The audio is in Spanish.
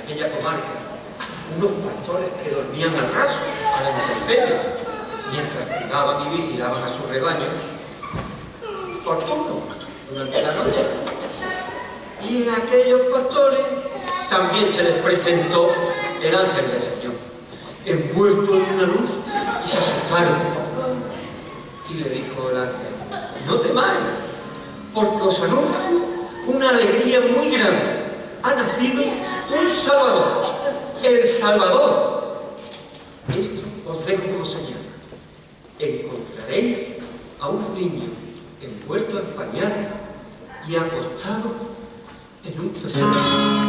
en aquella comarca, unos pastores que dormían al raso, a la intemperie, mientras cuidaban y vigilaban a su rebaño por turno durante la noche. Y a aquellos pastores también se les presentó el ángel del Señor, envuelto en una luz, y se asustaron. Y le dijo el ángel: no temáis, porque os anuncio una alegría muy grande. Ha nacido un Salvador, el Salvador. Esto os dejo como señal. Encontraréis a un niño envuelto en pañales y acostado en un pesebre.